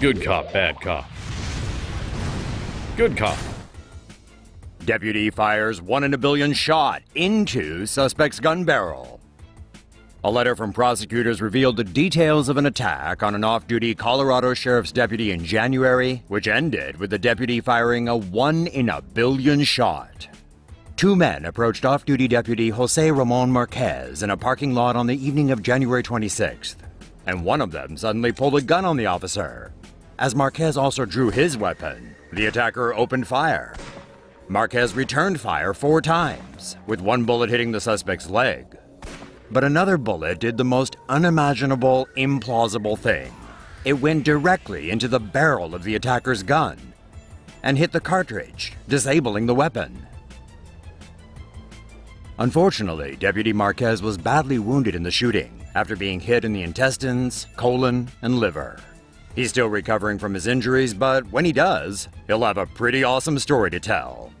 Good cop, bad cop. Good cop. Deputy fires 1 in a billion shot into suspect's gun barrel. A letter from prosecutors revealed the details of an attack on an off-duty Colorado sheriff's deputy in January, which ended with the deputy firing a 1 in a billion shot. Two men approached off-duty deputy Jose Ramon Marquez in a parking lot on the evening of January 26th, and one of them suddenly pulled a gun on the officer. As Marquez also drew his weapon, the attacker opened fire. Marquez returned fire 4 times, with one bullet hitting the suspect's leg. But another bullet did the most unimaginable, implausible thing. It went directly into the barrel of the attacker's gun and hit the cartridge, disabling the weapon. Unfortunately, Deputy Marquez was badly wounded in the shooting after being hit in the intestines, colon, and liver. He's still recovering from his injuries, but when he does, he'll have a pretty awesome story to tell.